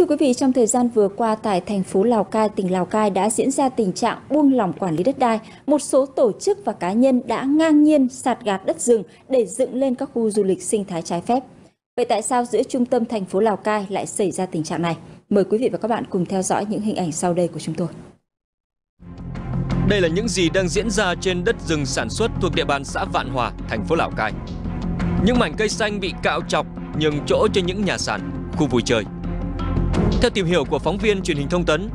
Thưa quý vị, trong thời gian vừa qua tại thành phố Lào Cai, tỉnh Lào Cai đã diễn ra tình trạng buông lỏng quản lý đất đai. Một số tổ chức và cá nhân đã ngang nhiên xạt gạt đất rừng để dựng lên các khu du lịch sinh thái trái phép. Vậy tại sao giữa trung tâm thành phố Lào Cai lại xảy ra tình trạng này? Mời quý vị và các bạn cùng theo dõi những hình ảnh sau đây của chúng tôi. Đây là những gì đang diễn ra trên đất rừng sản xuất thuộc địa bàn xã Vạn Hòa, thành phố Lào Cai. Những mảnh cây xanh bị cạo chọc nhường chỗ cho những nhà sàn, khu vui chơi. Theo tìm hiểu của phóng viên truyền hình Thông Tấn,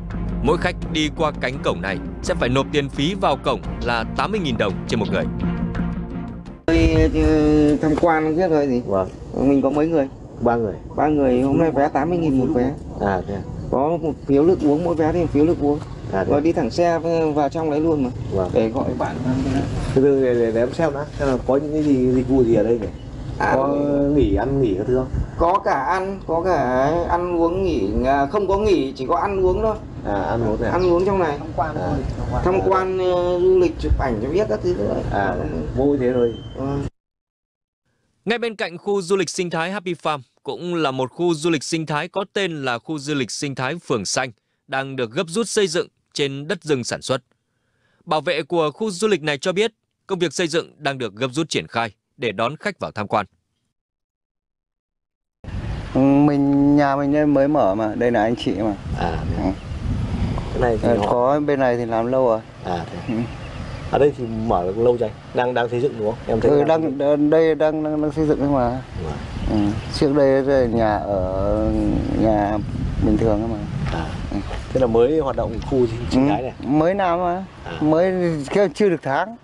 mỗi khách đi qua cánh cổng này sẽ phải nộp tiền phí vào cổng là 80.000 đồng trên một người. Tôi tham quan biết rồi gì? Vâng. Mình có mấy người? Ba người, hôm nay vé 80.000 một vé. À thế. Có một phiếu nước uống mỗi vé thì phiếu nước uống. À, rồi đi thẳng xe vào trong đấy luôn mà. Vâng. Để gọi bạn. Từ từ để em xem đã, xem là có những cái gì dịch vụ gì ở đây nhỉ? Có nghỉ ăn các thứ không? Có cả ăn, ăn uống nghỉ, không có nghỉ, chỉ có ăn uống thôi. À, ăn uống trong này. Tham quan du lịch, chụp ảnh cho biết các thứ nữa. À, vui thế rồi. Ngay bên cạnh khu du lịch sinh thái Happy Farm cũng là một khu du lịch sinh thái có tên là khu du lịch sinh thái Phượng Xanh đang được gấp rút xây dựng trên đất rừng sản xuất. Bảo vệ của khu du lịch này cho biết công việc xây dựng đang được gấp rút triển khai để đón khách vào tham quan. Nhà mình mới mở mà, đây là anh chị mà. À, cái này thì có bên này thì làm lâu rồi. À, thế. Ở đây thì mở được lâu rồi, đang xây dựng đúng không? Em thấy đang xây dựng mà. Ừ. Trước đây là nhà bình thường mà. À. Thế là mới hoạt động khu sinh thái này. Mới nào mà, mới chưa được tháng.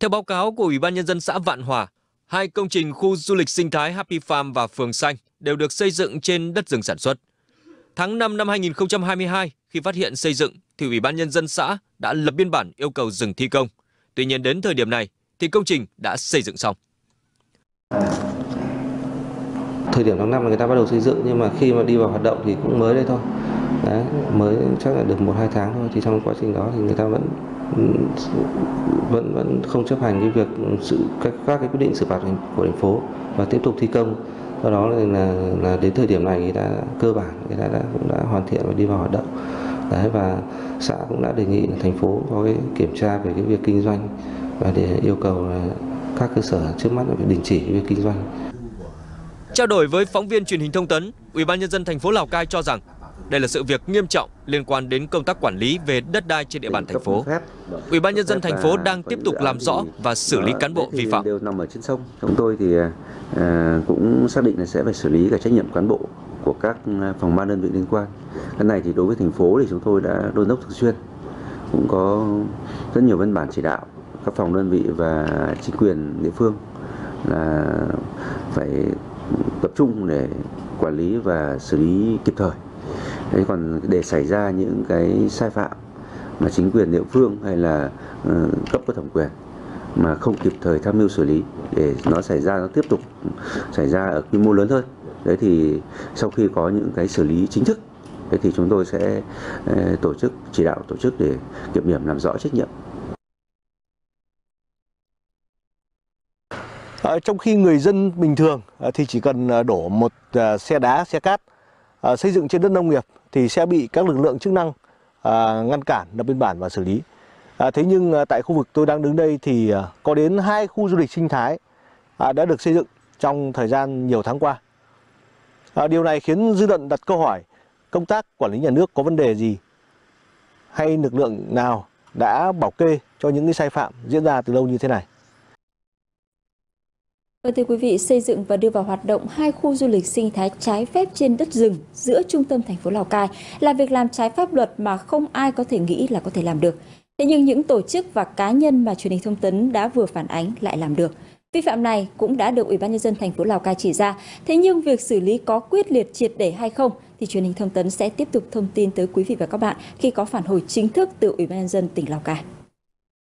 Theo báo cáo của Ủy ban Nhân dân xã Vạn Hòa, hai công trình khu du lịch sinh thái Happy Farm và Phượng Xanh đều được xây dựng trên đất rừng sản xuất. Tháng 5 năm 2022, khi phát hiện xây dựng, thì Ủy ban Nhân dân xã đã lập biên bản yêu cầu dừng thi công. Tuy nhiên đến thời điểm này, thì công trình đã xây dựng xong. Thời điểm tháng 5 là người ta bắt đầu xây dựng, nhưng mà khi mà đi vào hoạt động thì cũng mới đây thôi. Đấy, mới chắc là được 1-2 tháng thôi. Thì trong quá trình đó thì người ta vẫn không chấp hành cái việc các cái quyết định xử phạt của thành phố và tiếp tục thi công. Do đó là đến thời điểm này người ta cơ bản cũng đã hoàn thiện và đi vào hoạt động. Đấy, và xã cũng đã đề nghị là thành phố có cái kiểm tra về cái việc kinh doanh và để yêu cầu là các cơ sở trước mắt là phải đình chỉ việc kinh doanh. Trao đổi với phóng viên truyền hình Thông Tấn, Ủy ban Nhân dân thành phố Lào Cai cho rằng đây là sự việc nghiêm trọng liên quan đến công tác quản lý về đất đai trên địa bàn thành phố. Ủy ban Nhân dân thành phố đang tiếp tục làm rõ và xử lý cán bộ vi phạm. Đều nằm ở trên sông. Chúng tôi thì cũng xác định là sẽ phải xử lý cả trách nhiệm cán bộ của các phòng ban đơn vị liên quan. Cái này thì đối với thành phố thì chúng tôi đã đôn đốc thường xuyên, cũng có rất nhiều văn bản chỉ đạo các phòng đơn vị và chính quyền địa phương là phải tập trung để quản lý và xử lý kịp thời. Đấy, còn để xảy ra những cái sai phạm mà chính quyền địa phương hay là cấp có thẩm quyền mà không kịp thời tham mưu xử lý để nó xảy ra, nó tiếp tục xảy ra ở quy mô lớn hơn. Đấy thì sau khi có những cái xử lý chính thức, đấy thì chúng tôi sẽ tổ chức chỉ đạo tổ chức để kiểm điểm làm rõ trách nhiệm. Trong khi người dân bình thường thì chỉ cần đổ một xe đá, xe cát xây dựng trên đất nông nghiệp thì sẽ bị các lực lượng chức năng ngăn cản, lập biên bản và xử lý. Thế nhưng tại khu vực tôi đang đứng đây thì có đến 2 khu du lịch sinh thái đã được xây dựng trong thời gian nhiều tháng qua. Điều này khiến dư luận đặt câu hỏi công tác quản lý nhà nước có vấn đề gì hay lực lượng nào đã bảo kê cho những cái sai phạm diễn ra từ lâu như thế này. Vâng, thưa quý vị, xây dựng và đưa vào hoạt động 2 khu du lịch sinh thái trái phép trên đất rừng giữa trung tâm thành phố Lào Cai là việc làm trái pháp luật mà không ai có thể nghĩ là có thể làm được. Thế nhưng những tổ chức và cá nhân mà truyền hình Thông Tấn đã vừa phản ánh lại làm được. Vi phạm này cũng đã được Ủy ban Nhân dân thành phố Lào Cai chỉ ra. Thế nhưng việc xử lý có quyết liệt triệt để hay không thì truyền hình Thông Tấn sẽ tiếp tục thông tin tới quý vị và các bạn khi có phản hồi chính thức từ Ủy ban Nhân dân tỉnh Lào Cai.